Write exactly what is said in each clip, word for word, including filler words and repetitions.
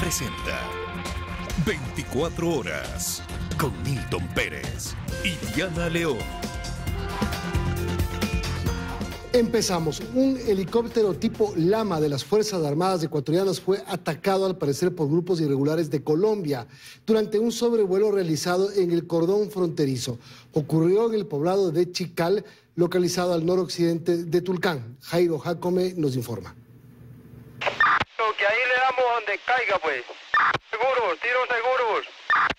presenta veinticuatro horas con Milton Pérez y Diana León. Empezamos. Un helicóptero tipo Llama de las Fuerzas Armadas ecuatorianas fue atacado al parecer por grupos irregulares de Colombia durante un sobrevuelo realizado en el cordón fronterizo. Ocurrió en el poblado de Chical, localizado al noroccidente de Tulcán. Jairo Jacome nos informa. Que ahí le damos donde caiga, pues. Seguros, tiros seguros.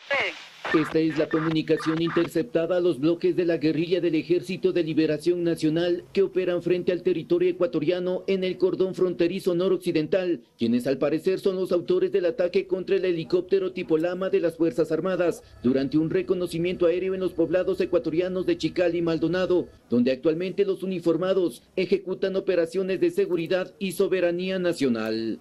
Sí. Esta es la comunicación interceptada a los bloques de la guerrilla del Ejército de Liberación Nacional que operan frente al territorio ecuatoriano en el cordón fronterizo noroccidental, quienes al parecer son los autores del ataque contra el helicóptero tipo Llama de las Fuerzas Armadas durante un reconocimiento aéreo en los poblados ecuatorianos de Chical y Maldonado, donde actualmente los uniformados ejecutan operaciones de seguridad y soberanía nacional.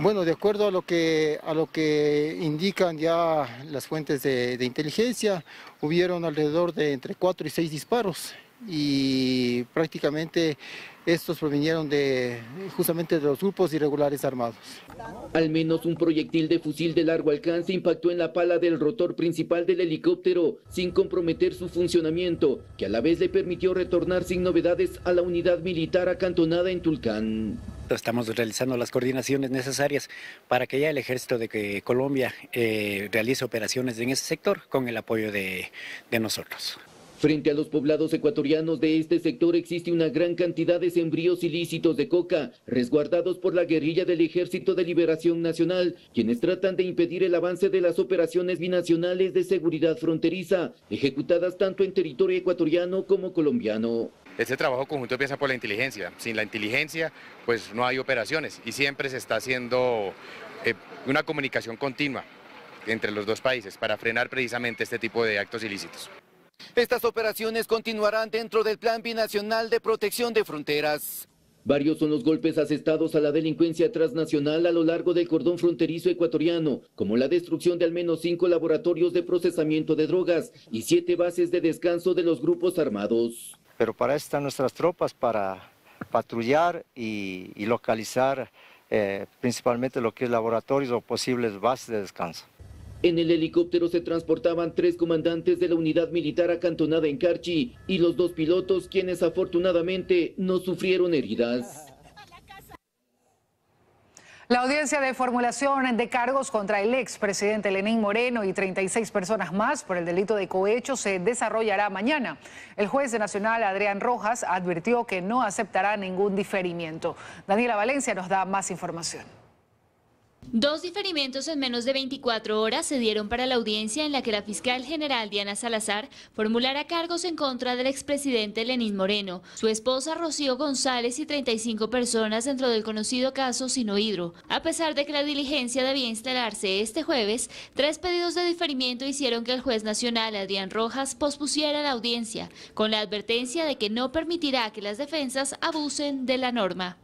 Bueno, de acuerdo a lo que, a lo que indican ya las fuentes de, de inteligencia, hubieron alrededor de entre cuatro y seis disparos y prácticamente estos provinieron de justamente de los grupos irregulares armados. Al menos un proyectil de fusil de largo alcance impactó en la pala del rotor principal del helicóptero sin comprometer su funcionamiento, que a la vez le permitió retornar sin novedades a la unidad militar acantonada en Tulcán. Estamos realizando las coordinaciones necesarias para que ya el Ejército de Colombia eh, realice operaciones en ese sector con el apoyo de, de nosotros. Frente a los poblados ecuatorianos de este sector existe una gran cantidad de sembríos ilícitos de coca, resguardados por la guerrilla del Ejército de Liberación Nacional, quienes tratan de impedir el avance de las operaciones binacionales de seguridad fronteriza, ejecutadas tanto en territorio ecuatoriano como colombiano. Este trabajo conjunto empieza por la inteligencia. Sin la inteligencia, pues no hay operaciones y siempre se está haciendo eh, una comunicación continua entre los dos países para frenar precisamente este tipo de actos ilícitos. Estas operaciones continuarán dentro del Plan Binacional de Protección de Fronteras. Varios son los golpes asestados a la delincuencia transnacional a lo largo del cordón fronterizo ecuatoriano, como la destrucción de al menos cinco laboratorios de procesamiento de drogas y siete bases de descanso de los grupos armados. Pero para eso están nuestras tropas, para patrullar y, y localizar eh, principalmente lo que es laboratorios o posibles bases de descanso. En el helicóptero se transportaban tres comandantes de la unidad militar acantonada en Carchi y los dos pilotos, quienes afortunadamente no sufrieron heridas. La audiencia de formulación de cargos contra el expresidente Lenín Moreno y treinta y seis personas más por el delito de cohecho se desarrollará mañana. El juez nacional Adrián Rojas advirtió que no aceptará ningún diferimiento. Daniela Valencia nos da más información. Dos diferimientos en menos de veinticuatro horas se dieron para la audiencia en la que la fiscal general Diana Salazar formulará cargos en contra del expresidente Lenín Moreno, su esposa Rocío González y treinta y cinco personas dentro del conocido caso SinoHidro. A pesar de que la diligencia debía instalarse este jueves, tres pedidos de diferimiento hicieron que el juez nacional Adrián Rojas pospusiera la audiencia, con la advertencia de que no permitirá que las defensas abusen de la norma.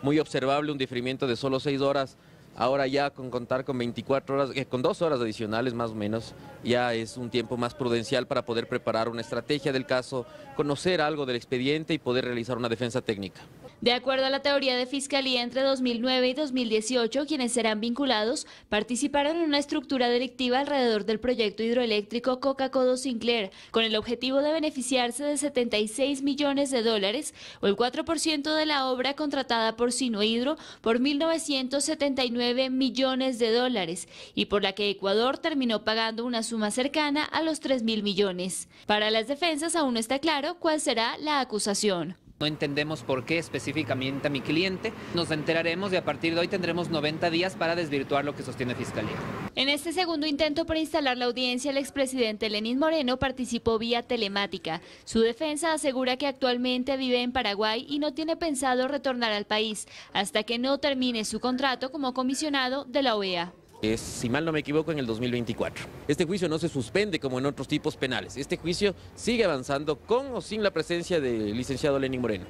Muy observable un diferimiento de solo seis horas. Ahora ya con contar con veinticuatro horas, con dos horas adicionales más o menos, ya es un tiempo más prudencial para poder preparar una estrategia del caso, conocer algo del expediente y poder realizar una defensa técnica. De acuerdo a la teoría de fiscalía, entre dos mil nueve y dos mil dieciocho, quienes serán vinculados participaron en una estructura delictiva alrededor del proyecto hidroeléctrico Coca-Codo Sinclair, con el objetivo de beneficiarse de setenta y seis millones de dólares o el cuatro por ciento de la obra contratada por SinoHidro por mil novecientos setenta y nueve millones de dólares y por la que Ecuador terminó pagando una suma cercana a los tres mil millones. Para las defensas aún no está claro cuál será la acusación. No entendemos por qué específicamente a mi cliente. Nos enteraremos y a partir de hoy tendremos noventa días para desvirtuar lo que sostiene Fiscalía. En este segundo intento por instalar la audiencia, el expresidente Lenín Moreno participó vía telemática. Su defensa asegura que actualmente vive en Paraguay y no tiene pensado retornar al país hasta que no termine su contrato como comisionado de la O E A. Es, si mal no me equivoco, en el dos mil veinticuatro. Este juicio no se suspende como en otros tipos penales. Este juicio sigue avanzando con o sin la presencia del licenciado Lenín Moreno.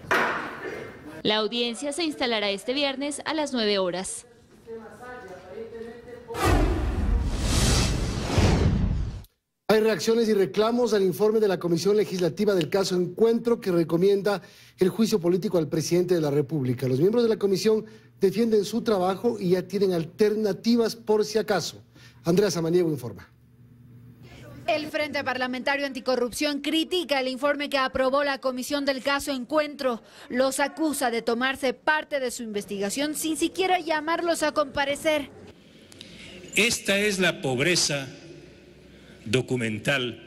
La audiencia se instalará este viernes a las nueve horas. Hay reacciones y reclamos al informe de la Comisión Legislativa del caso Encuentro, que recomienda el juicio político al presidente de la República. Los miembros de la comisión defienden su trabajo y ya tienen alternativas por si acaso. Andrea Samaniego informa. El Frente Parlamentario Anticorrupción critica el informe que aprobó la comisión del caso Encuentro. Los acusa de tomarse parte de su investigación sin siquiera llamarlos a comparecer. Esta es la pobreza documental,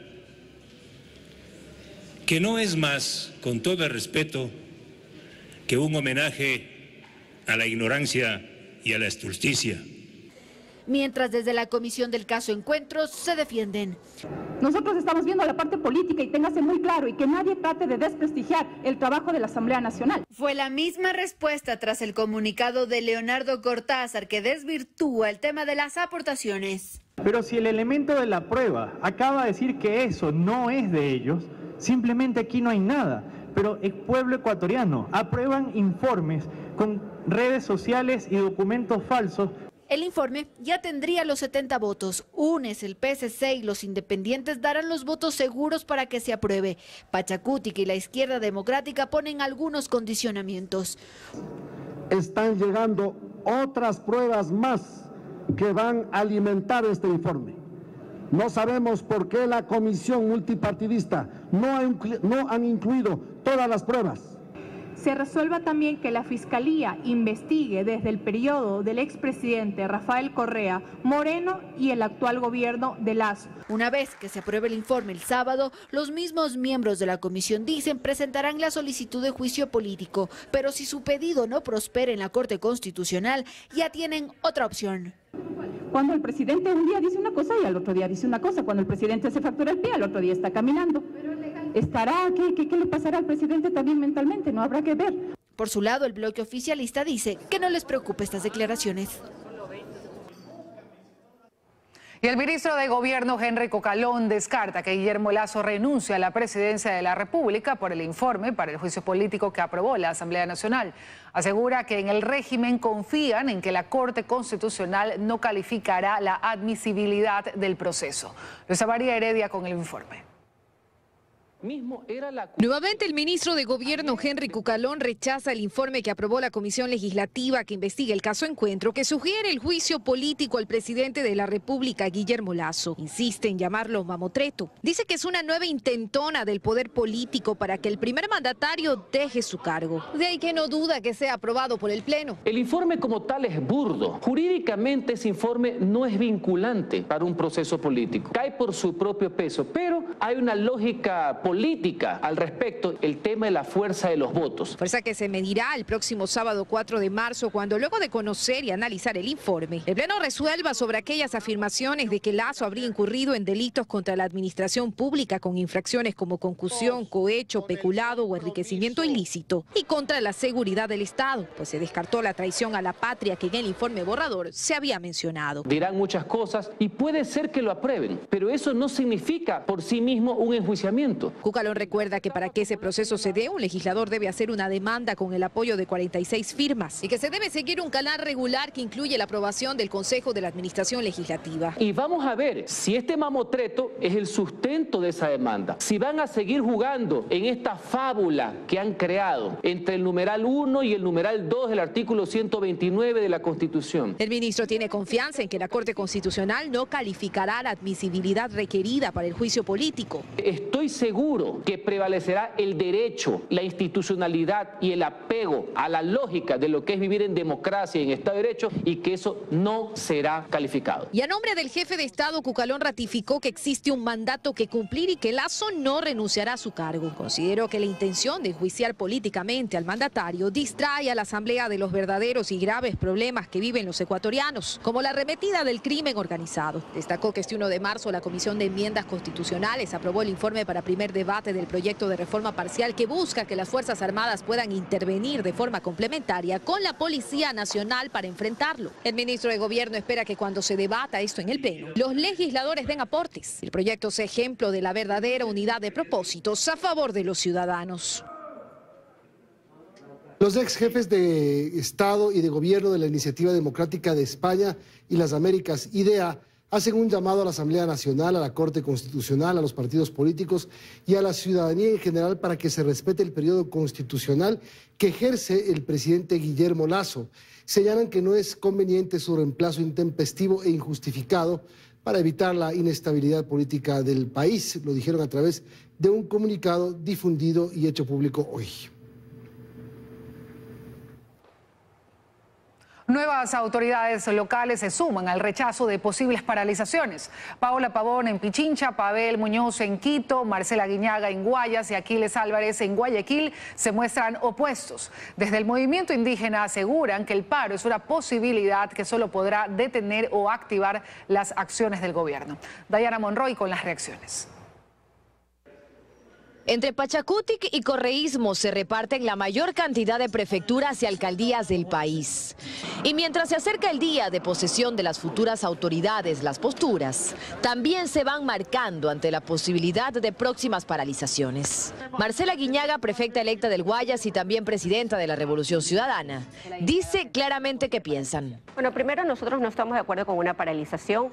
que no es más, con todo el respeto, que un homenaje a la ignorancia y a la estulticia. Mientras desde la comisión del caso Encuentros se defienden. Nosotros estamos viendo la parte política y téngase muy claro y que nadie trate de desprestigiar el trabajo de la Asamblea Nacional. Fue la misma respuesta tras el comunicado de Leonardo Cortázar, que desvirtúa el tema de las aportaciones. Pero si el elemento de la prueba acaba de decir que eso no es de ellos, simplemente aquí no hay nada. Pero el pueblo ecuatoriano aprueban informes con redes sociales y documentos falsos. El informe ya tendría los setenta votos. UNES, el P S C y los independientes darán los votos seguros para que se apruebe. Pachacutic y la izquierda democrática ponen algunos condicionamientos. Están llegando otras pruebas más que van a alimentar este informe. No sabemos por qué la comisión multipartidista no, ha inclu- no han incluido todas las pruebas. Se resuelva también que la Fiscalía investigue desde el periodo del expresidente Rafael Correa Moreno y el actual gobierno de Lasso. Una vez que se apruebe el informe el sábado, los mismos miembros de la comisión, dicen, presentarán la solicitud de juicio político. Pero si su pedido no prospera en la Corte Constitucional, ya tienen otra opción. Cuando el presidente un día dice una cosa y al otro día dice una cosa, cuando el presidente se fractura el pie, al otro día está caminando. ¿Estará? ¿Qué, qué, qué le pasará al presidente también mentalmente? No habrá que ver. Por su lado, el bloque oficialista dice que no les preocupa estas declaraciones. Y el ministro de Gobierno, Henry Cucalón, descarta que Guillermo Lasso renuncie a la presidencia de la República por el informe para el juicio político que aprobó la Asamblea Nacional. Asegura que en el régimen confían en que la Corte Constitucional no calificará la admisibilidad del proceso. Luisa María Heredia con el informe. Mismo era la... Nuevamente el ministro de Gobierno Henry Cucalón rechaza el informe que aprobó la Comisión Legislativa que investiga el caso Encuentro, que sugiere el juicio político al presidente de la República, Guillermo Lasso. Insiste en llamarlo mamotreto. Dice que es una nueva intentona del poder político para que el primer mandatario deje su cargo. De ahí que no duda que sea aprobado por el Pleno. El informe como tal es burdo. Jurídicamente ese informe no es vinculante para un proceso político. Cae por su propio peso, pero hay una lógica política. política al respecto, el tema de la fuerza de los votos. Fuerza que se medirá el próximo sábado cuatro de marzo, cuando luego de conocer y analizar el informe, el Pleno resuelva sobre aquellas afirmaciones de que Lasso habría incurrido en delitos contra la administración pública con infracciones como concusión, cohecho, peculado o enriquecimiento ilícito, y contra la seguridad del Estado, pues se descartó la traición a la patria que en el informe borrador se había mencionado. Dirán muchas cosas y puede ser que lo aprueben, pero eso no significa por sí mismo un enjuiciamiento. Cucalón recuerda que para que ese proceso se dé, un legislador debe hacer una demanda con el apoyo de cuarenta y seis firmas y que se debe seguir un canal regular que incluye la aprobación del Consejo de la Administración Legislativa. Y vamos a ver si este mamotreto es el sustento de esa demanda, si van a seguir jugando en esta fábula que han creado entre el numeral uno y el numeral dos del artículo ciento veintinueve de la Constitución. El ministro tiene confianza en que la Corte Constitucional no calificará la admisibilidad requerida para el juicio político. Estoy seguro que prevalecerá el derecho, la institucionalidad y el apego a la lógica de lo que es vivir en democracia y en Estado de Derecho, y que eso no será calificado. Y a nombre del jefe de Estado, Cucalón ratificó que existe un mandato que cumplir y que Lasso no renunciará a su cargo. Considero que la intención de enjuiciar políticamente al mandatario distrae a la Asamblea de los verdaderos y graves problemas que viven los ecuatorianos, como la arremetida del crimen organizado. Destacó que este uno de marzo la Comisión de Enmiendas Constitucionales aprobó el informe para primer debate debate del proyecto de reforma parcial que busca que las Fuerzas Armadas puedan intervenir de forma complementaria con la Policía Nacional para enfrentarlo. El ministro de Gobierno espera que cuando se debata esto en el Pleno, los legisladores den aportes. El proyecto es ejemplo de la verdadera unidad de propósitos a favor de los ciudadanos. Los ex jefes de Estado y de Gobierno de la Iniciativa Democrática de España y las Américas, I D E A, hacen un llamado a la Asamblea Nacional, a la Corte Constitucional, a los partidos políticos y a la ciudadanía en general para que se respete el periodo constitucional que ejerce el presidente Guillermo Lasso. Señalan que no es conveniente su reemplazo intempestivo e injustificado para evitar la inestabilidad política del país. Lo dijeron a través de un comunicado difundido y hecho público hoy. Nuevas autoridades locales se suman al rechazo de posibles paralizaciones. Paola Pabón en Pichincha, Pavel Muñoz en Quito, Marcela Aguiñaga en Guayas y Aquiles Álvarez en Guayaquil se muestran opuestos. Desde el movimiento indígena aseguran que el paro es una posibilidad que solo podrá detener o activar las acciones del gobierno. Diana Monroy con las reacciones. Entre Pachacutic y correísmo se reparten la mayor cantidad de prefecturas y alcaldías del país. Y mientras se acerca el día de posesión de las futuras autoridades, las posturas también se van marcando ante la posibilidad de próximas paralizaciones. Marcela Aguiñaga, prefecta electa del Guayas y también presidenta de la Revolución Ciudadana, dice claramente qué piensan. Bueno, primero nosotros no estamos de acuerdo con una paralización.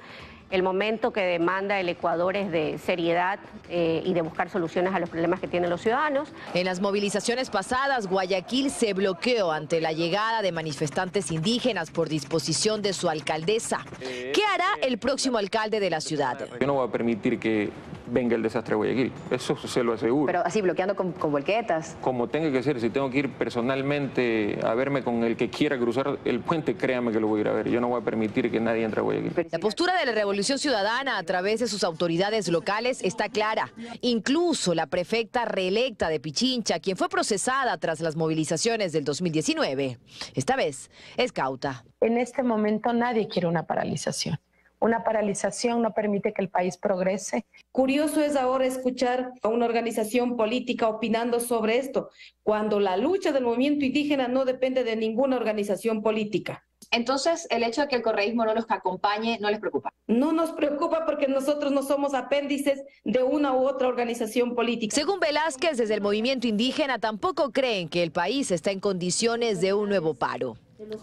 El momento que demanda el Ecuador es de seriedad eh, y de buscar soluciones a los problemas que tienen los ciudadanos. En las movilizaciones pasadas, Guayaquil se bloqueó ante la llegada de manifestantes indígenas por disposición de su alcaldesa. ¿Qué hará el próximo alcalde de la ciudad? Yo no voy a permitir que venga el desastre de Guayaquil, eso se lo aseguro. Pero así, bloqueando con, con volquetas. Como tenga que ser, si tengo que ir personalmente a verme con el que quiera cruzar el puente, créame que lo voy a ir a ver. Yo no voy a permitir que nadie entre a Guayaquil. La postura de la Revolución Ciudadana a través de sus autoridades locales está clara. Incluso la prefecta reelecta de Pichincha, quien fue procesada tras las movilizaciones del dos mil diecinueve, esta vez es cauta. En este momento nadie quiere una paralización. Una paralización no permite que el país progrese. Curioso es ahora escuchar a una organización política opinando sobre esto, cuando la lucha del movimiento indígena no depende de ninguna organización política. Entonces, el hecho de que el correísmo no los acompañe, ¿no les preocupa? No nos preocupa porque nosotros no somos apéndices de una u otra organización política. Según Velázquez, desde el movimiento indígena tampoco creen que el país está en condiciones de un nuevo paro.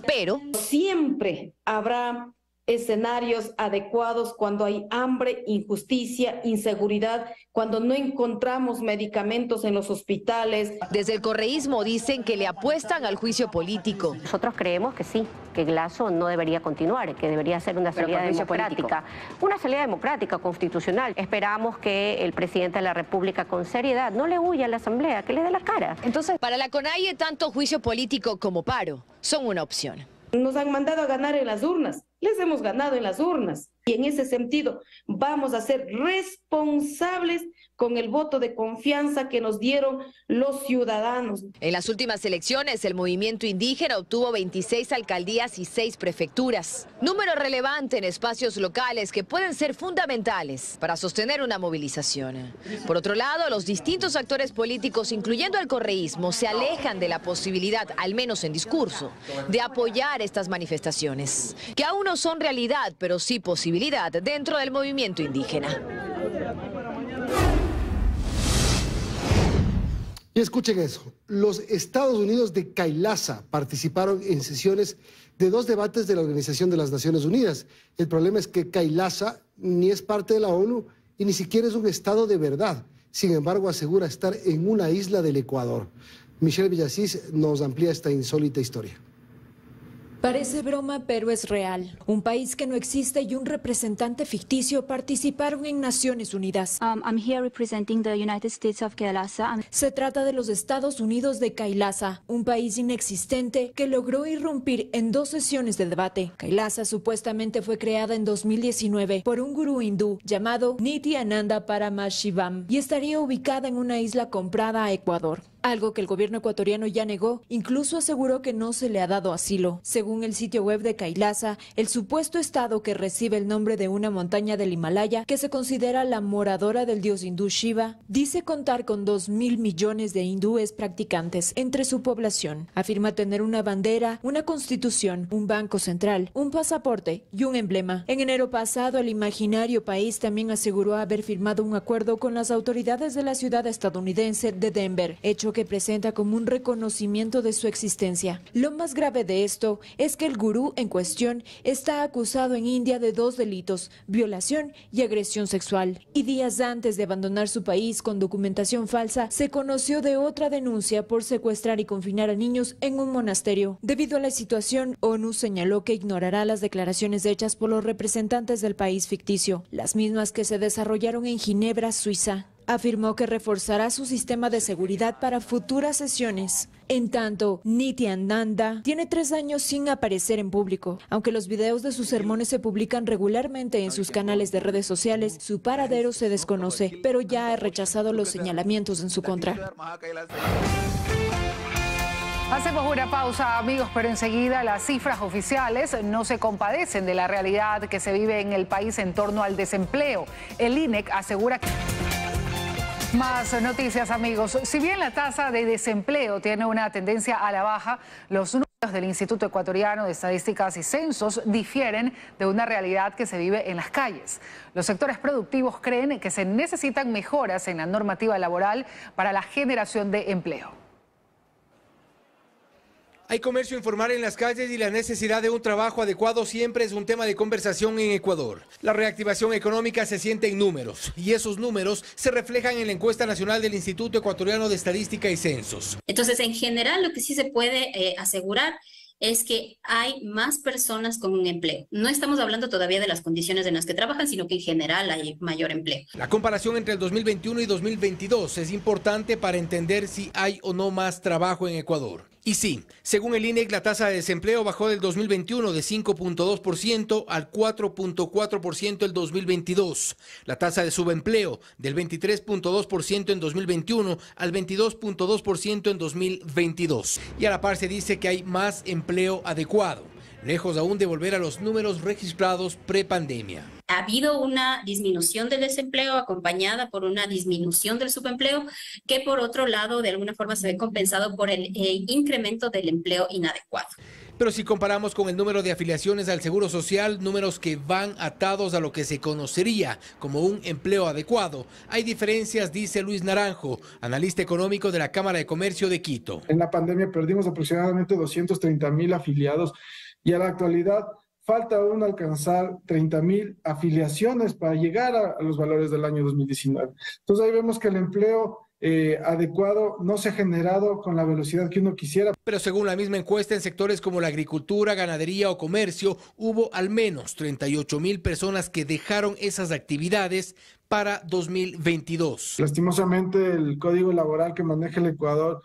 Pero siempre habrá escenarios adecuados cuando hay hambre, injusticia, inseguridad, cuando no encontramos medicamentos en los hospitales. Desde el correísmo dicen que le apuestan al juicio político. Nosotros creemos que sí, que Lasso no debería continuar, que debería ser una salida democrática, político. una salida democrática, constitucional. Esperamos que el presidente de la República con seriedad no le huya a la Asamblea, que le dé la cara. Entonces, para la CONAIE, tanto juicio político como paro son una opción. Nos han mandado a ganar en las urnas, les hemos ganado en las urnas y en ese sentido vamos a ser responsables con el voto de confianza que nos dieron los ciudadanos. En las últimas elecciones el movimiento indígena obtuvo veintiséis alcaldías y seis prefecturas, número relevante en espacios locales que pueden ser fundamentales para sostener una movilización. Por otro lado, los distintos actores políticos, incluyendo el correísmo, se alejan de la posibilidad, al menos en discurso, de apoyar estas manifestaciones, que aún no son realidad, pero sí posibilidad dentro del movimiento indígena. Y escuchen eso, los Estados Unidos de Kailasa participaron en sesiones de dos debates de la Organización de las Naciones Unidas. El problema es que Kailasa ni es parte de la ONU y ni siquiera es un estado de verdad. Sin embargo, asegura estar en una isla del Ecuador. Michelle Villacís nos amplía esta insólita historia. Parece broma, pero es real. Un país que no existe y un representante ficticio participaron en Naciones Unidas. Um, I'm here representing the United States of Kailasa. Se trata de los Estados Unidos de Kailasa, un país inexistente que logró irrumpir en dos sesiones de debate. Kailasa supuestamente fue creada en dos mil diecinueve por un gurú hindú llamado Nityananda Paramashivam y estaría ubicada en una isla comprada a Ecuador. Algo que el gobierno ecuatoriano ya negó, incluso aseguró que no se le ha dado asilo. Según el sitio web de Kailasa, el supuesto estado que recibe el nombre de una montaña del Himalaya, que se considera la moradora del dios hindú Shiva, dice contar con dos mil millones de hindúes practicantes entre su población. Afirma tener una bandera, una constitución, un banco central, un pasaporte y un emblema. En enero pasado, el imaginario país también aseguró haber firmado un acuerdo con las autoridades de la ciudad estadounidense de Denver, hecho que presenta como un reconocimiento de su existencia. Lo más grave de esto es que el gurú en cuestión está acusado en India de dos delitos, violación y agresión sexual. Y días antes de abandonar su país con documentación falsa, se conoció de otra denuncia por secuestrar y confinar a niños en un monasterio. Debido a la situación, ONU señaló que ignorará las declaraciones hechas por los representantes del país ficticio, las mismas que se desarrollaron en Ginebra, Suiza. Afirmó que reforzará su sistema de seguridad para futuras sesiones. En tanto, Nityananda tiene tres años sin aparecer en público. Aunque los videos de sus sermones se publican regularmente en sus canales de redes sociales, su paradero se desconoce, pero ya ha rechazado los señalamientos en su contra. Hacemos una pausa, amigos, pero enseguida las cifras oficiales no se compadecen de la realidad que se vive en el país en torno al desempleo. El I N E C asegura que... Más noticias, amigos. Si bien la tasa de desempleo tiene una tendencia a la baja, los números del Instituto Ecuatoriano de Estadísticas y Censos difieren de una realidad que se vive en las calles. Los sectores productivos creen que se necesitan mejoras en la normativa laboral para la generación de empleo. Hay comercio informal en las calles y la necesidad de un trabajo adecuado siempre es un tema de conversación en Ecuador. La reactivación económica se siente en números y esos números se reflejan en la encuesta nacional del Instituto Ecuatoriano de Estadística y Censos. Entonces, en general, lo que sí se puede eh, asegurar es que hay más personas con un empleo. No estamos hablando todavía de las condiciones en las que trabajan, sino que en general hay mayor empleo. La comparación entre el dos mil veintiuno y dos mil veintidós es importante para entender si hay o no más trabajo en Ecuador. Y sí, según el I N E C, la tasa de desempleo bajó del dos mil veintiuno de cinco punto dos por ciento al cuatro punto cuatro por ciento el dos mil veintidós. La tasa de subempleo del veintitrés punto dos por ciento en dos mil veintiuno al veintidós punto dos por ciento en dos mil veintidós. Y a la par se dice que hay más empleo adecuado, lejos aún de volver a los números registrados prepandemia. Ha habido una disminución del desempleo acompañada por una disminución del subempleo que, por otro lado, de alguna forma se ve compensado por el eh, incremento del empleo inadecuado. Pero si comparamos con el número de afiliaciones al Seguro Social, números que van atados a lo que se conocería como un empleo adecuado, hay diferencias, dice Luis Naranjo, analista económico de la Cámara de Comercio de Quito. En la pandemia perdimos aproximadamente doscientos treinta mil afiliados y a la actualidad falta aún alcanzar treinta mil afiliaciones para llegar a, a los valores del año dos mil diecinueve. Entonces ahí vemos que el empleo eh, adecuado no se ha generado con la velocidad que uno quisiera. Pero según la misma encuesta, en sectores como la agricultura, ganadería o comercio, hubo al menos treinta y ocho mil personas que dejaron esas actividades para dos mil veintidós. Lastimosamente, el código laboral que maneja el Ecuador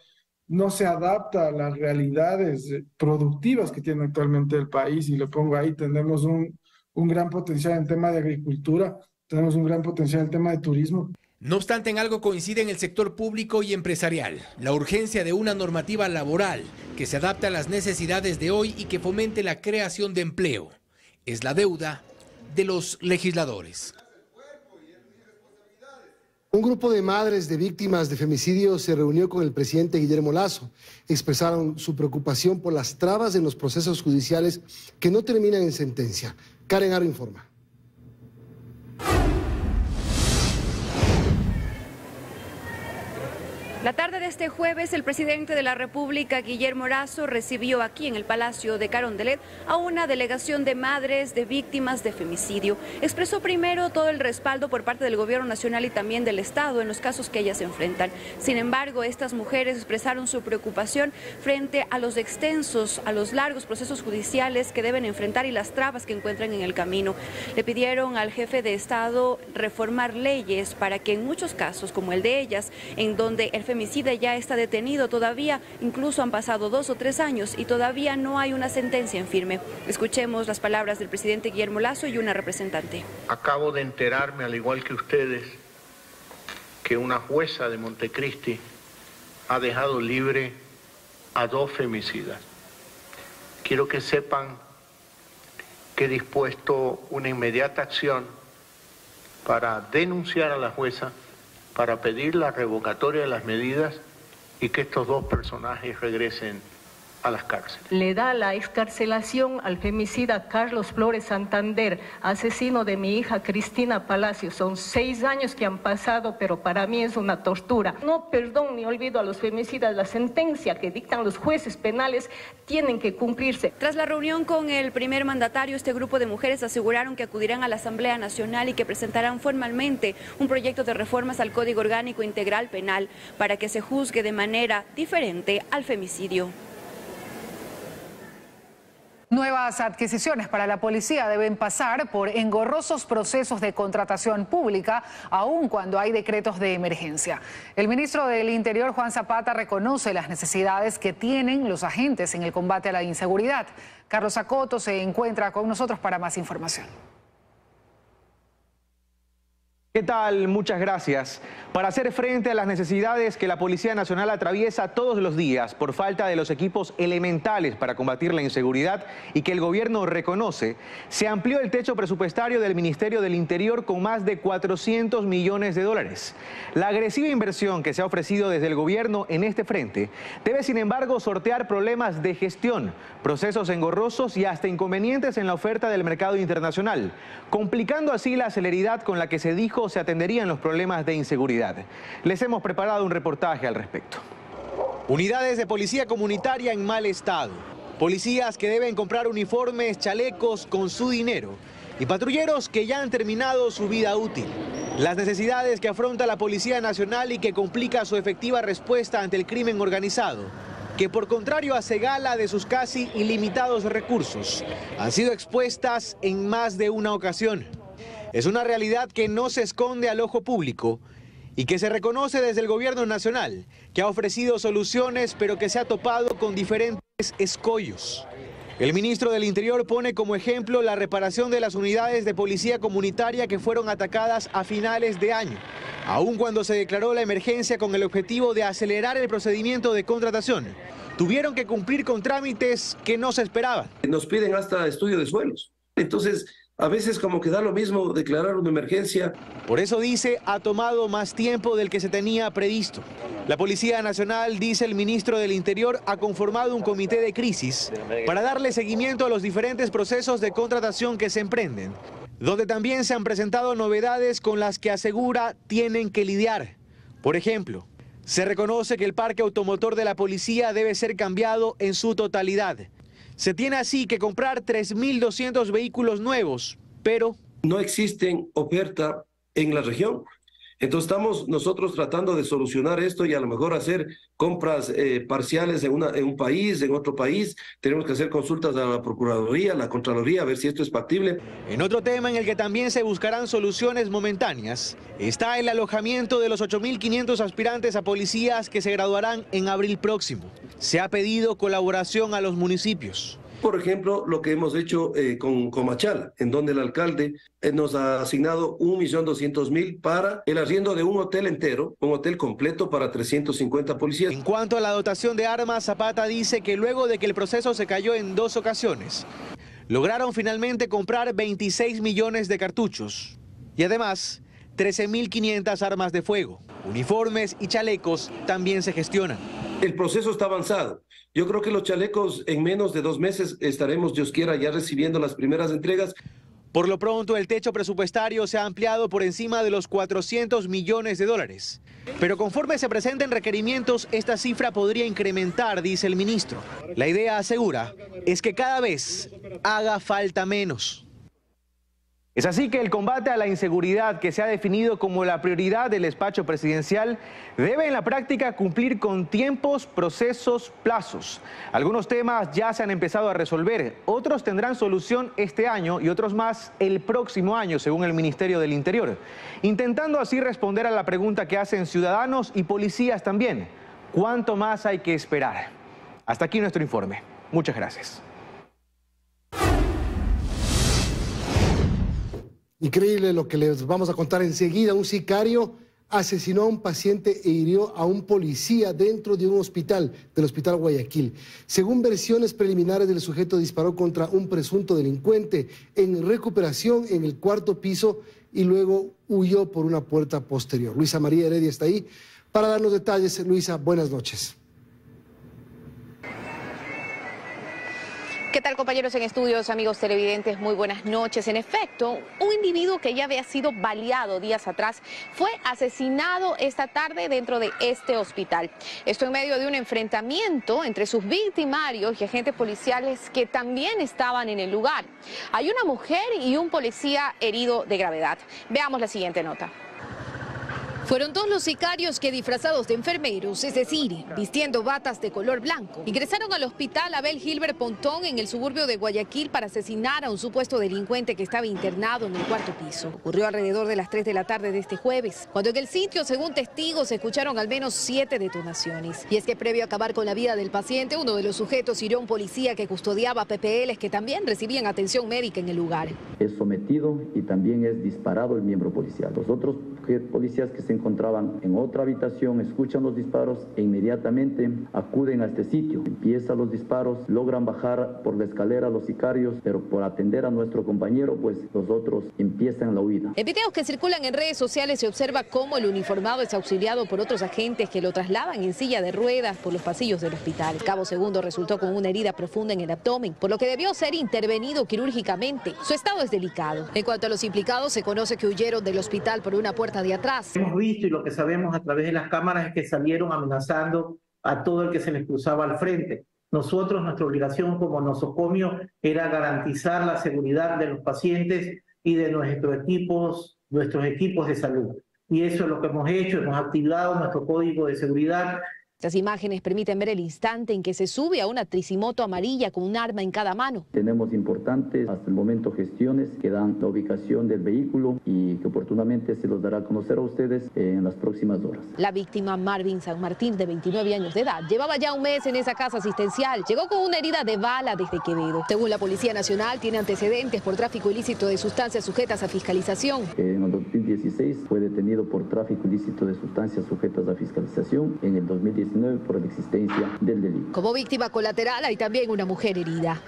no se adapta a las realidades productivas que tiene actualmente el país, y lo pongo ahí. Tenemos un, un gran potencial en tema de agricultura, tenemos un gran potencial en tema de turismo. No obstante, en algo coinciden el sector público y empresarial: la urgencia de una normativa laboral que se adapte a las necesidades de hoy y que fomente la creación de empleo. Es la deuda de los legisladores. Un grupo de madres de víctimas de femicidio se reunió con el presidente Guillermo Lasso. Expresaron su preocupación por las trabas en los procesos judiciales que no terminan en sentencia. Karen Arro informa. La tarde de este jueves, el presidente de la República, Guillermo Lasso, recibió aquí en el Palacio de Carondelet a una delegación de madres de víctimas de femicidio. Expresó primero todo el respaldo por parte del Gobierno Nacional y también del Estado en los casos que ellas se enfrentan. Sin embargo, estas mujeres expresaron su preocupación frente a los extensos, a los largos procesos judiciales que deben enfrentar y las trabas que encuentran en el camino. Le pidieron al jefe de Estado reformar leyes para que en muchos casos, como el de ellas, en donde el femicida ya está detenido, todavía incluso han pasado dos o tres años y todavía no hay una sentencia en firme. Escuchemos las palabras del presidente Guillermo Lasso y una representante. Acabo de enterarme, al igual que ustedes, que una jueza de Montecristi ha dejado libre a dos femicidas. Quiero que sepan que he dispuesto una inmediata acción para denunciar a la jueza, para pedir la revocatoria de las medidas y que estos dos personajes regresen a las cárceles. Le da la excarcelación al femicida Carlos Flores Santander, asesino de mi hija Cristina Palacio. Son seis años que han pasado, pero para mí es una tortura. No perdón ni olvido a los femicidas. La sentencia que dictan los jueces penales tienen que cumplirse. Tras la reunión con el primer mandatario, este grupo de mujeres aseguraron que acudirán a la Asamblea Nacional y que presentarán formalmente un proyecto de reformas al Código Orgánico Integral Penal para que se juzgue de manera diferente al femicidio. Nuevas adquisiciones para la policía deben pasar por engorrosos procesos de contratación pública, aun cuando hay decretos de emergencia. El ministro del Interior, Juan Zapata, reconoce las necesidades que tienen los agentes en el combate a la inseguridad. Carlos Acoto se encuentra con nosotros para más información. ¿Qué tal? Muchas gracias. Para hacer frente a las necesidades que la Policía Nacional atraviesa todos los días por falta de los equipos elementales para combatir la inseguridad y que el gobierno reconoce, se amplió el techo presupuestario del Ministerio del Interior con más de cuatrocientos millones de dólares. La agresiva inversión que se ha ofrecido desde el gobierno en este frente debe, sin embargo, sortear problemas de gestión, procesos engorrosos y hasta inconvenientes en la oferta del mercado internacional, complicando así la celeridad con la que se dijo se atenderían los problemas de inseguridad. Les hemos preparado un reportaje al respecto. Unidades de policía comunitaria en mal estado. Policías que deben comprar uniformes, chalecos con su dinero. Y patrulleros que ya han terminado su vida útil. Las necesidades que afronta la Policía Nacional y que complica su efectiva respuesta ante el crimen organizado, que por contrario hace gala de sus casi ilimitados recursos, han sido expuestas en más de una ocasión. Es una realidad que no se esconde al ojo público y que se reconoce desde el gobierno nacional, que ha ofrecido soluciones pero que se ha topado con diferentes escollos. El ministro del Interior pone como ejemplo la reparación de las unidades de policía comunitaria que fueron atacadas a finales de año, aun cuando se declaró la emergencia con el objetivo de acelerar el procedimiento de contratación. Tuvieron que cumplir con trámites que no se esperaban. Nos piden hasta estudio de suelos, entonces a veces como que da lo mismo declarar una emergencia. Por eso dice, ha tomado más tiempo del que se tenía previsto. La Policía Nacional, dice el ministro del Interior, ha conformado un comité de crisis para darle seguimiento a los diferentes procesos de contratación que se emprenden, donde también se han presentado novedades con las que asegura tienen que lidiar. Por ejemplo, se reconoce que el parque automotor de la policía debe ser cambiado en su totalidad. Se tiene así que comprar tres mil doscientos vehículos nuevos, pero no existen oferta en la región. Entonces estamos nosotros tratando de solucionar esto y a lo mejor hacer compras eh, parciales en, una, en un país, en otro país. Tenemos que hacer consultas a la Procuraduría, a la Contraloría, a ver si esto es factible. En otro tema en el que también se buscarán soluciones momentáneas está el alojamiento de los ocho mil quinientos aspirantes a policías que se graduarán en abril próximo. Se ha pedido colaboración a los municipios. Por ejemplo, lo que hemos hecho eh, con Comachala, en donde el alcalde eh, nos ha asignado un millón doscientos mil para el arriendo de un hotel entero, un hotel completo para trescientos cincuenta policías. En cuanto a la dotación de armas, Zapata dice que luego de que el proceso se cayó en dos ocasiones, lograron finalmente comprar veintiséis millones de cartuchos y además trece mil quinientas armas de fuego. Uniformes y chalecos también se gestionan. El proceso está avanzado. Yo creo que los chalecos en menos de dos meses estaremos, Dios quiera, ya recibiendo las primeras entregas. Por lo pronto, el techo presupuestario se ha ampliado por encima de los cuatrocientos millones de dólares. Pero conforme se presenten requerimientos, esta cifra podría incrementar, dice el ministro. La idea, asegura, es que cada vez haga falta menos. Es así que el combate a la inseguridad, que se ha definido como la prioridad del despacho presidencial, debe en la práctica cumplir con tiempos, procesos, plazos. Algunos temas ya se han empezado a resolver, otros tendrán solución este año y otros más el próximo año, según el Ministerio del Interior, intentando así responder a la pregunta que hacen ciudadanos y policías también. ¿Cuánto más hay que esperar? Hasta aquí nuestro informe. Muchas gracias. Increíble lo que les vamos a contar enseguida. Un sicario asesinó a un paciente e hirió a un policía dentro de un hospital, del Hospital Guayaquil. Según versiones preliminares, el sujeto disparó contra un presunto delincuente en recuperación en el cuarto piso y luego huyó por una puerta posterior. Luisa María Heredia está ahí para darnos detalles. Luisa, buenas noches. ¿Qué tal, compañeros en estudios, amigos televidentes? Muy buenas noches. En efecto, un individuo que ya había sido baleado días atrás fue asesinado esta tarde dentro de este hospital. Esto en medio de un enfrentamiento entre sus victimarios y agentes policiales que también estaban en el lugar. Hay una mujer y un policía herido de gravedad. Veamos la siguiente nota. Fueron dos los sicarios que, disfrazados de enfermeros, es decir, vistiendo batas de color blanco, ingresaron al hospital Abel Gilbert Pontón en el suburbio de Guayaquil para asesinar a un supuesto delincuente que estaba internado en el cuarto piso. Ocurrió alrededor de las tres de la tarde de este jueves, cuando en el sitio, según testigos, se escucharon al menos siete detonaciones. Y es que previo a acabar con la vida del paciente, uno de los sujetos hirió a un policía que custodiaba P P Ls que también recibían atención médica en el lugar. Es sometido y también es disparado el miembro policial. Los otros policías que se encontraban en otra habitación escuchan los disparos e inmediatamente acuden a este sitio. Empiezan los disparos, logran bajar por la escalera a los sicarios, pero por atender a nuestro compañero, pues los otros empiezan la huida. En videos que circulan en redes sociales se observa cómo el uniformado es auxiliado por otros agentes que lo trasladan en silla de ruedas por los pasillos del hospital. Cabo Segundo resultó con una herida profunda en el abdomen, por lo que debió ser intervenido quirúrgicamente. Su estado es delicado. En cuanto a los implicados, se conoce que huyeron del hospital por una puerta de atrás. Hemos visto y lo que sabemos a través de las cámaras es que salieron amenazando a todo el que se les cruzaba al frente. Nosotros, nuestra obligación como nosocomio era garantizar la seguridad de los pacientes y de nuestros equipos, nuestros equipos de salud. Y eso es lo que hemos hecho, hemos activado nuestro código de seguridad. Estas imágenes permiten ver el instante en que se sube a una tricimoto amarilla con un arma en cada mano. Tenemos importantes hasta el momento gestiones que dan la ubicación del vehículo y que oportunamente se los dará a conocer a ustedes en las próximas horas. La víctima, Marvin San Martín, de veintinueve años de edad, llevaba ya un mes en esa casa asistencial. Llegó con una herida de bala desde Quevedo. Según la Policía Nacional, tiene antecedentes por tráfico ilícito de sustancias sujetas a fiscalización. En el dos mil dieciséis fue detenido por tráfico ilícito de sustancias sujetas a fiscalización. En el dos mil dieciséis por la existencia del delito. Como víctima colateral hay también una mujer herida.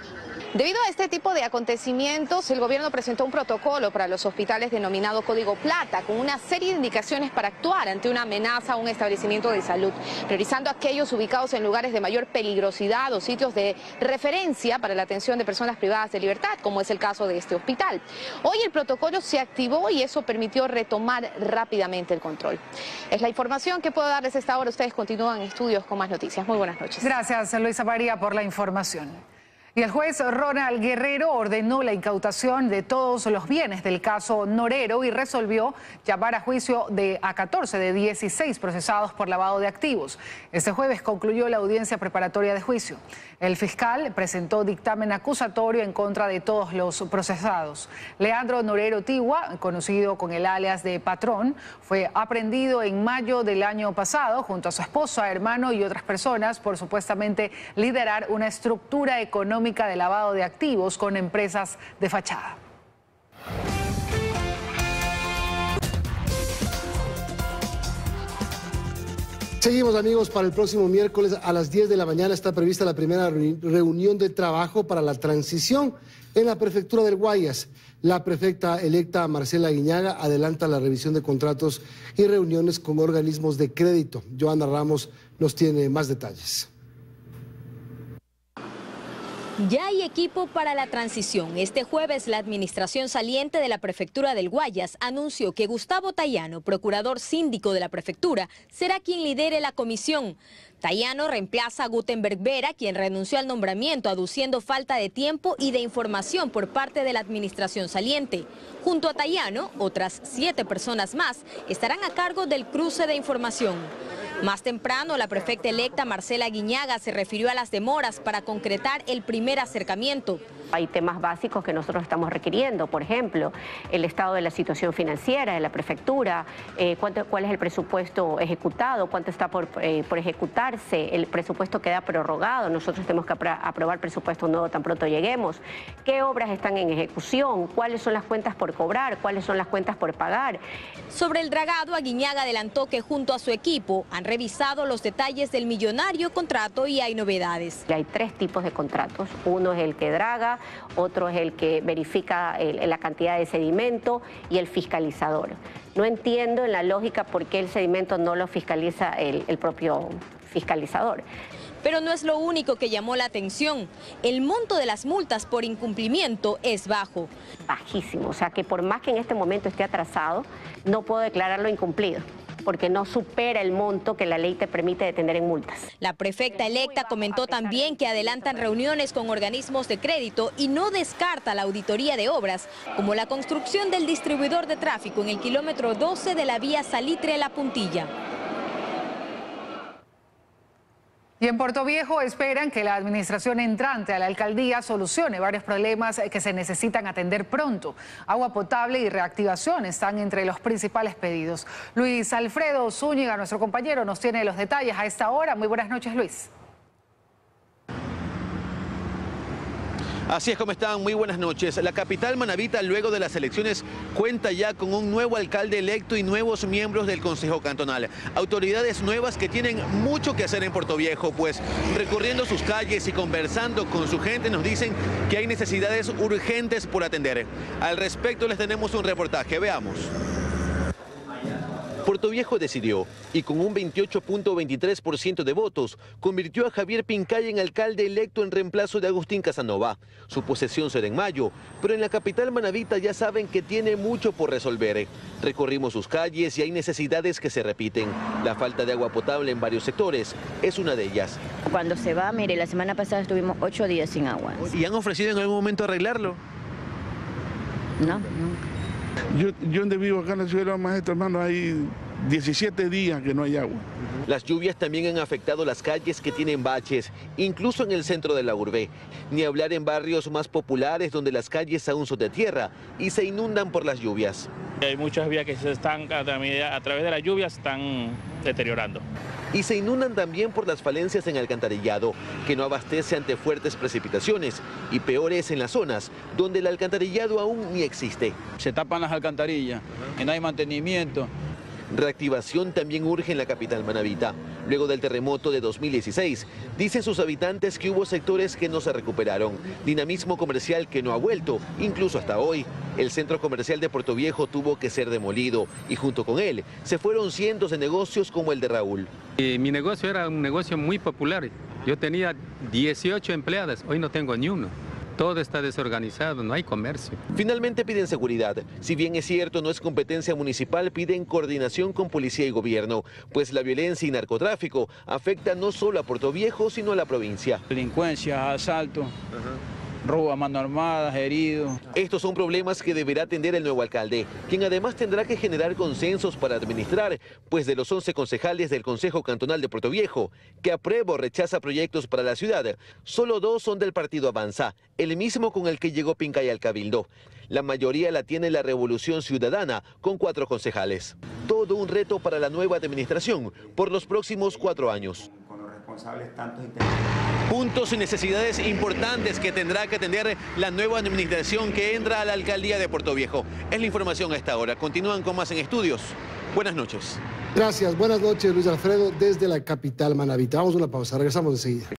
Debido a este tipo de acontecimientos, el gobierno presentó un protocolo para los hospitales denominado Código Plata, con una serie de indicaciones para actuar ante una amenaza a un establecimiento de salud, priorizando aquellos ubicados en lugares de mayor peligrosidad o sitios de referencia para la atención de personas privadas de libertad, como es el caso de este hospital. Hoy el protocolo se activó y eso permitió retomar rápidamente el control. Es la información que puedo darles a esta hora. Ustedes continúan en estudios con más noticias. Muy buenas noches. Gracias, Luisa María, por la información. Y el juez Ronald Guerrero ordenó la incautación de todos los bienes del caso Norero y resolvió llamar a juicio de a catorce de dieciséis procesados por lavado de activos. Este jueves concluyó la audiencia preparatoria de juicio. El fiscal presentó dictamen acusatorio en contra de todos los procesados. Leandro Norero Tigua, conocido con el alias de Patrón, fue aprehendido en mayo del año pasado junto a su esposa, hermano y otras personas por supuestamente liderar una estructura económica de lavado de activos con empresas de fachada. Seguimos, amigos. Para el próximo miércoles a las diez de la mañana está prevista la primera reunión de trabajo para la transición en la prefectura del Guayas. La prefecta electa Marcela Aguiñaga adelanta la revisión de contratos y reuniones con organismos de crédito. Joana Ramos nos tiene más detalles. Ya hay equipo para la transición. Este jueves la administración saliente de la prefectura del Guayas anunció que Gustavo Tallano, procurador síndico de la prefectura, será quien lidere la comisión. Tallano reemplaza a Gutenberg Vera, quien renunció al nombramiento aduciendo falta de tiempo y de información por parte de la administración saliente. Junto a Tallano, otras siete personas más estarán a cargo del cruce de información. Más temprano, la prefecta electa Marcela Aguiñaga se refirió a las demoras para concretar el primer acercamiento. Hay temas básicos que nosotros estamos requiriendo, por ejemplo, el estado de la situación financiera de la prefectura, eh, cuánto, cuál es el presupuesto ejecutado, cuánto está por, eh, por ejecutarse, el presupuesto queda prorrogado, nosotros tenemos que aprobar presupuesto nuevo tan pronto lleguemos, qué obras están en ejecución, cuáles son las cuentas por cobrar, cuáles son las cuentas por pagar. Sobre el dragado, Aguiñaga adelantó que junto a su equipo han revisado los detalles del millonario contrato y hay novedades. Hay tres tipos de contratos. Uno es el que draga, otro es el que verifica el, la cantidad de sedimento y el fiscalizador. No entiendo en la lógica por qué el sedimento no lo fiscaliza el, el propio fiscalizador. Pero no es lo único que llamó la atención. El monto de las multas por incumplimiento es bajo. Bajísimo, o sea que por más que en este momento esté atrasado, no puedo declararlo incumplido, porque no supera el monto que la ley te permite detener en multas. La prefecta electa comentó también que adelantan reuniones con organismos de crédito y no descarta la auditoría de obras, como la construcción del distribuidor de tráfico en el kilómetro doce de la vía Salitre La Puntilla. Y en Puerto Viejo esperan que la administración entrante a la alcaldía solucione varios problemas que se necesitan atender pronto. Agua potable y reactivación están entre los principales pedidos. Luis Alfredo Zúñiga, nuestro compañero, nos tiene los detalles a esta hora. Muy buenas noches, Luis. Así es, como están? Muy buenas noches. La capital manabita, luego de las elecciones, cuenta ya con un nuevo alcalde electo y nuevos miembros del Consejo Cantonal. Autoridades nuevas que tienen mucho que hacer en Puerto Viejo, pues recorriendo sus calles y conversando con su gente nos dicen que hay necesidades urgentes por atender. Al respecto les tenemos un reportaje, veamos. Puerto Viejo decidió y con un veintiocho punto veintitrés por ciento de votos convirtió a Javier Pincay en alcalde electo en reemplazo de Agustín Casanova. Su posesión será en mayo, pero en la capital manabita ya saben que tiene mucho por resolver. Recorrimos sus calles y hay necesidades que se repiten. La falta de agua potable en varios sectores es una de ellas. Cuando se va, mire, la semana pasada estuvimos ocho días sin agua. ¿Y han ofrecido en algún momento arreglarlo? No, nunca. Yo, yo donde vivo acá en la ciudad de la Maestra, hermano, hay diecisiete días que no hay agua. Las lluvias también han afectado las calles que tienen baches, incluso en el centro de la urbe. Ni hablar en barrios más populares donde las calles aún son de tierra y se inundan por las lluvias. Hay muchas vías que se están, a través de las lluvias, están deteriorando. Y se inundan también por las falencias en alcantarillado, que no abastece ante fuertes precipitaciones, y peor es en las zonas donde el alcantarillado aún ni existe. Se tapan las alcantarillas, que no hay mantenimiento. Reactivación también urge en la capital manabita. Luego del terremoto de dos mil dieciséis, dicen sus habitantes que hubo sectores que no se recuperaron, dinamismo comercial que no ha vuelto, incluso hasta hoy. El centro comercial de Puerto Viejo tuvo que ser demolido y junto con él se fueron cientos de negocios como el de Raúl. Eh, mi negocio era un negocio muy popular. Yo tenía dieciocho empleadas, hoy no tengo ni uno. Todo está desorganizado, no hay comercio. Finalmente piden seguridad. Si bien es cierto, no es competencia municipal, piden coordinación con policía y gobierno, pues la violencia y narcotráfico afecta no solo a Puerto Viejo, sino a la provincia. Delincuencia, asalto. Uh-huh. Robo a mano armada, heridos. Estos son problemas que deberá atender el nuevo alcalde, quien además tendrá que generar consensos para administrar, pues de los once concejales del Consejo Cantonal de Puerto Viejo, que aprueba o rechaza proyectos para la ciudad, solo dos son del partido Avanza, el mismo con el que llegó Pincay al Cabildo. La mayoría la tiene la Revolución Ciudadana, con cuatro concejales. Todo un reto para la nueva administración por los próximos cuatro años. Puntos y necesidades importantes que tendrá que atender la nueva administración que entra a la alcaldía de Puerto Viejo. Es la información a esta hora. Continúan con más en Estudios. Buenas noches. Gracias. Buenas noches, Luis Alfredo, desde la capital manabita. Vamos a una pausa. Regresamos enseguida.